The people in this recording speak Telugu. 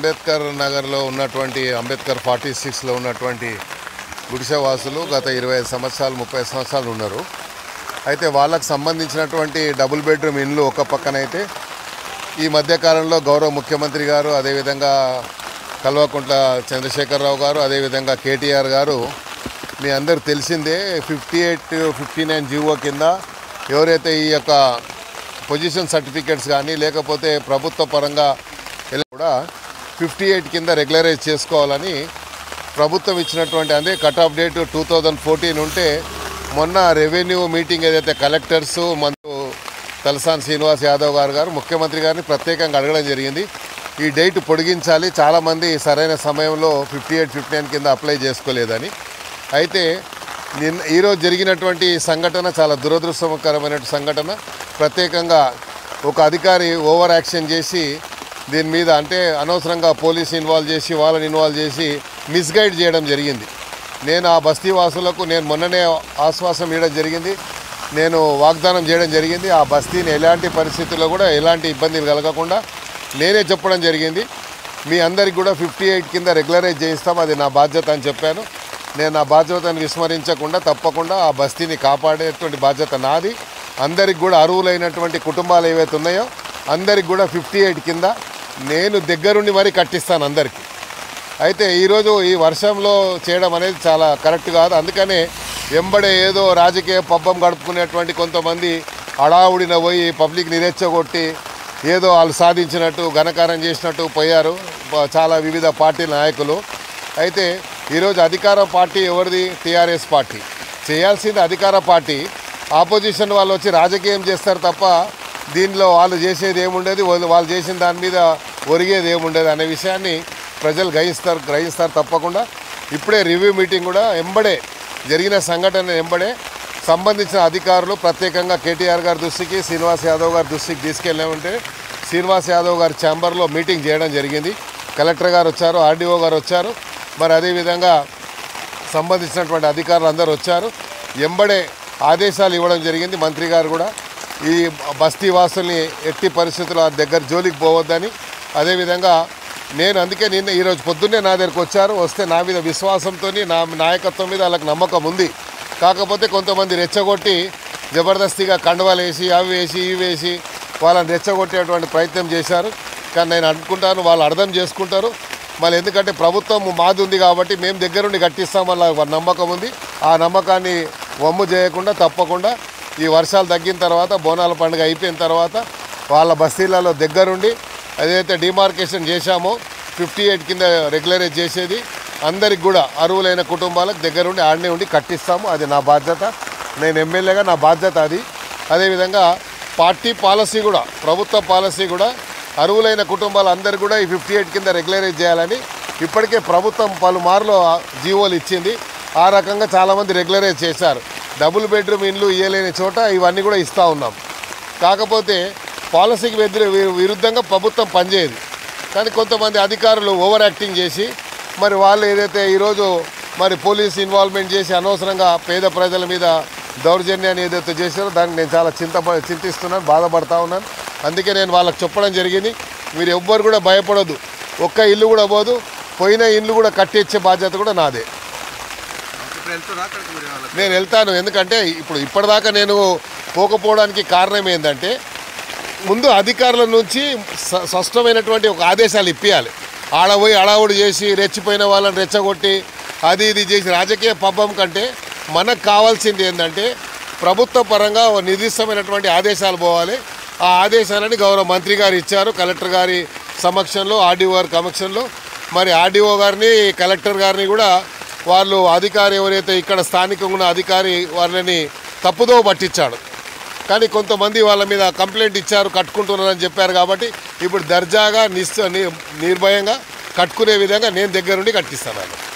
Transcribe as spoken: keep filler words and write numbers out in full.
అంబేద్కర్ నగర్లో ఉన్నటువంటి అంబేద్కర్ ఫార్టీ సిక్స్లో ఉన్నటువంటి గుడిసెవాసులు గత ఇరవై ఐదు సంవత్సరాలు ముప్పై సంవత్సరాలు ఉన్నారు. అయితే వాళ్ళకు సంబంధించినటువంటి డబుల్ బెడ్రూమ్ ఇండ్లు ఒక పక్కనైతే ఈ మధ్యకాలంలో గౌరవ ముఖ్యమంత్రి గారు, అదేవిధంగా కల్వకుంట్ల చంద్రశేఖరరావు గారు, అదేవిధంగా కేటీఆర్ గారు మీ అందరూ తెలిసిందే fifty eight fifty nine GO కింద ఎవరైతే ఈ యొక్క పొజిషన్ సర్టిఫికెట్స్ కానీ లేకపోతే ప్రభుత్వ పరంగా కూడా ఫిఫ్టీ ఎయిట్ కింద రెగ్యులరైజ్ చేసుకోవాలని ప్రభుత్వం ఇచ్చినటువంటి అదే cut off date two thousand fourteen ఉంటే మొన్న రెవెన్యూ మీటింగ్ ఏదైతే కలెక్టర్స్ మంత్రి తలసాని శ్రీనివాస్ యాదవ్ గారు గారు ముఖ్యమంత్రి గారిని ప్రత్యేకంగా అడగడం జరిగింది. ఈ డేట్ పొడిగించాలి, చాలామంది సరైన సమయంలో ఫిఫ్టీ ఎయిట్ ఫిఫ్టీ నైన్ కింద అప్లై చేసుకోలేదని. అయితే నిన్న ఈరోజు జరిగినటువంటి సంఘటన చాలా దురదృష్టకరమైన సంఘటన. ప్రత్యేకంగా ఒక అధికారి ఓవర్ యాక్షన్ చేసి దీని మీద అంటే అనవసరంగా పోలీసు ఇన్వాల్వ్ చేసి వాళ్ళని ఇన్వాల్వ్ చేసి మిస్గైడ్ చేయడం జరిగింది. నేను ఆ బస్తీ వాసులకు నేను మొన్ననే ఆశ్వాసం ఇవ్వడం జరిగింది, నేను వాగ్దానం చేయడం జరిగింది, ఆ బస్తీని ఎలాంటి పరిస్థితుల్లో కూడా ఎలాంటి ఇబ్బందులు కలగకుండా నేనే చెప్పడం జరిగింది. మీ అందరికి కూడా ఫిఫ్టీ ఎయిట్ కింద రెగ్యులరైజ్ చేయిస్తాం, అది నా బాధ్యత అని చెప్పాను. నేను నా బాధ్యతను విస్మరించకుండా తప్పకుండా ఆ బస్తీని కాపాడేటువంటి బాధ్యత నాది. అందరికి కూడా అరువులైనటువంటి కుటుంబాలు ఏవైతే ఉన్నాయో అందరికి కూడా ఫిఫ్టీ ఎయిట్ కింద నేను దగ్గరుండి మరీ కట్టిస్తాను అందరికీ. అయితే ఈరోజు ఈ వర్షంలో చేయడం అనేది చాలా కరెక్ట్ కాదు. అందుకనే వెంబడే ఏదో రాజకీయ పబ్బం గడుపుకునేటువంటి కొంతమంది హడావుడిన పోయి పబ్లిక్ నిరెచ్చగొట్టి ఏదో వాళ్ళు సాధించినట్టు ఘనకారం చేసినట్టు పోయారు చాలా వివిధ పార్టీ నాయకులు. అయితే ఈరోజు అధికార పార్టీ ఎవరిది? టీఆర్ఎస్ పార్టీ. చేయాల్సింది అధికార పార్టీ, ఆపోజిషన్ వాళ్ళు వచ్చి రాజకీయం చేస్తారు తప్ప దీనిలో వాళ్ళు చేసేది ఏముండేది, వాళ్ళు చేసిన దాని మీద ఒరిగేది ఏముండేది అనే విషయాన్ని ప్రజలు గ్రహిస్తారు గ్రహిస్తారు తప్పకుండా. ఇప్పుడే రివ్యూ మీటింగ్ కూడా వెంబడే జరిగిన సంఘటన వెంబడే సంబంధించిన అధికారులు ప్రత్యేకంగా కేటీఆర్ గారి దృష్టికి, శ్రీనివాస్ యాదవ్ గారి దృష్టికి తీసుకెళ్ళామంటే శ్రీనివాస్ యాదవ్ గారి ఛాంబర్లో మీటింగ్ చేయడం జరిగింది. కలెక్టర్ గారు వచ్చారు, ఆర్డీఓ గారు వచ్చారు, మరి అదేవిధంగా సంబంధించినటువంటి అధికారులు అందరూ వచ్చారు. వెంబడే ఆదేశాలు ఇవ్వడం జరిగింది. మంత్రి గారు కూడా ఈ బస్తీ వాసుల్ని ఎట్టి పరిస్థితుల్లో దగ్గర జోలికి పోవద్దని, అదేవిధంగా నేను అందుకే నిన్న ఈరోజు పొద్దున్నే నా దగ్గరకు వచ్చారు. వస్తే నా మీద విశ్వాసంతో నా నాయకత్వం మీద వాళ్ళకి నమ్మకం ఉంది. కాకపోతే కొంతమంది రెచ్చగొట్టి జబర్దస్తిగా కండవాలు వేసి అవి వేసి ఇవి వేసి వాళ్ళని రెచ్చగొట్టేటువంటి ప్రయత్నం చేశారు. కానీ నేను అనుకుంటాను వాళ్ళు అర్థం చేసుకుంటారు. మళ్ళీ ఎందుకంటే ప్రభుత్వం మాది ఉంది కాబట్టి మేము దగ్గరుండి కట్టిస్తాం వాళ్ళ నమ్మకం ఉంది. ఆ నమ్మకాన్ని వమ్ము చేయకుండా తప్పకుండా ఈ వర్షాలు తగ్గిన తర్వాత బోనాల పండుగ అయిపోయిన తర్వాత వాళ్ళ బస్తీలలో దగ్గరుండి ఏదైతే డిమార్కేషన్ చేశామో ఫిఫ్టీ ఎయిట్ కింద రెగ్యులరైజ్ చేసేది అందరికి కూడా అరువులైన కుటుంబాలకు దగ్గరుండి ఆడనే ఉండి కట్టిస్తాము. అది నా బాధ్యత, నేను ఎమ్మెల్యేగా నా బాధ్యత అది. అదేవిధంగా పార్టీ పాలసీ కూడా, ప్రభుత్వ పాలసీ కూడా అరువులైన కుటుంబాలందరూ కూడా ఈ ఫిఫ్టీ ఎయిట్ కింద రెగ్యులరైజ్ చేయాలని ఇప్పటికే ప్రభుత్వం పలుమార్లు జీవోలు ఇచ్చింది. ఆ రకంగా చాలామంది రెగ్యులరైజ్ చేశారు. డబుల్ బెడ్రూమ్ ఇండ్లు ఇవ్వలేని చోట ఇవన్నీ కూడా ఇస్తూ ఉన్నాం. కాకపోతే పాలసీకి విరుద్ధంగా ప్రభుత్వం పనిచేయదు. కానీ కొంతమంది అధికారులు ఓవర్ యాక్టింగ్ చేసి మరి వాళ్ళు ఏదైతే ఈరోజు మరి పోలీసు ఇన్వాల్వ్మెంట్ చేసి అనవసరంగా పేద ప్రజల మీద దౌర్జన్యాన్ని ఏదైతే చేశారో దానికి నేను చాలా చింత చింతిస్తున్నాను బాధపడతా ఉన్నాను. అందుకే నేను వాళ్ళకి చెప్పడం జరిగింది, మీరు ఎవ్వరు కూడా భయపడొద్దు, ఒక్క ఇల్లు కూడా పోదు, పోయిన ఇల్లు కూడా కట్టించే బాధ్యత కూడా నాదే. నేను వెళ్తాను. ఎందుకంటే ఇప్పుడు ఇప్పటిదాకా నేను పోకపోవడానికి కారణం ఏంటంటే ముందు అధికారుల నుంచి స్పష్టమైనటువంటి ఒక ఆదేశాలు ఇప్పించాలి. ఆడపోయి అడావుడు చేసి రెచ్చిపోయిన వాళ్ళని రెచ్చగొట్టి అది ఇది చేసి రాజకీయ పబ్బం కంటే మనకు కావాల్సింది ఏంటంటే ప్రభుత్వ పరంగా నిర్దిష్టమైనటువంటి ఆదేశాలు పోవాలి. ఆ ఆదేశాలని గౌరవ మంత్రి గారు ఇచ్చారు. కలెక్టర్ గారి సమక్షంలో, ఆర్డీఓ గారి సమక్షంలో మరి ఆర్డీఓ గారిని, కలెక్టర్ గారిని కూడా వాళ్ళు అధికారి ఎవరైతే ఇక్కడ స్థానికంగా ఉన్న అధికారి వాళ్ళని తప్పుదో పట్టించాడు. కానీ కొంతమంది వాళ్ళ మీద కంప్లైంట్ ఇచ్చారు, కట్టుకుంటున్నారని చెప్పారు. కాబట్టి ఇప్పుడు దర్జాగా నిశ్చ నిర్భయంగా కట్టుకునే విధంగా నేను దగ్గరుండి కట్టిస్తాను.